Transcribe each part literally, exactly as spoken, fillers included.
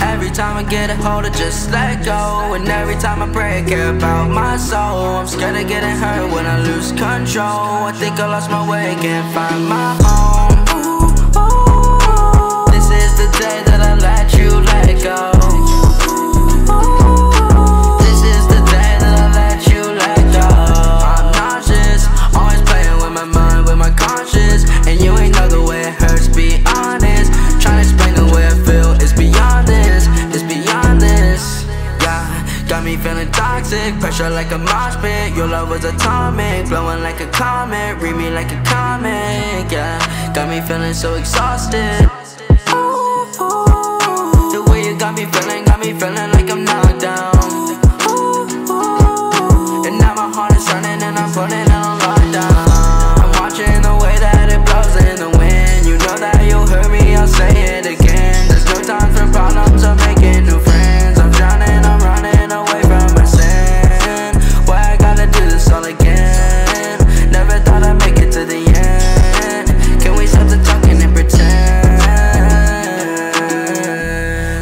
Every time I get a hold of just let go, and every time I pray I care about my soul. I'm scared of getting hurt when I lose control. I think I lost my way, can't find my home. Ooh, ooh, this is the day that I let you let go. Ooh, this is the day that I let you let go. I'm nauseous, always playing with my mind, with my conscience, and you ain't know the way it hurts, be honest. Trying to explain the way I feel, it's beyond this, it's beyond this. Yeah, got me feeling toxic, pressure like a mosh pit. Your love was atomic, blowing like a comet, read me like a comic. Yeah, got me feeling so exhausted. Ooh, ooh, the way you got me feeling, got me feeling like I'm knocked down. Ooh, ooh, and now my heart is running and I'm putting it on lockdown. I'm watching the way that it blows in the wind. You know that you'll hear me, I'll say it again. There's no time for problems, I'm making new friends. I'm drowning, I'm running away from my sin. Why I gotta do this all again? Never thought I'd make it to the end. Can we stop the talking and pretend?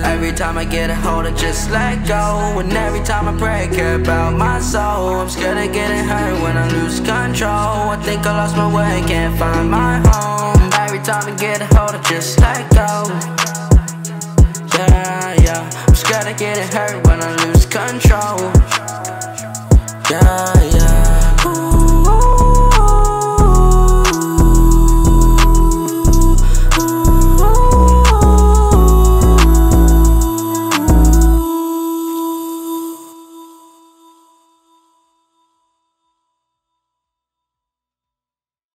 Every time I get a hold, I just let go. And every time I pray, I care about my soul. I'm scared of getting hurt when I lose control. I think I lost my way, can't find my home. Every time I get a hold of just let go. Yeah, yeah, I'm scared of getting hurt when I lose control.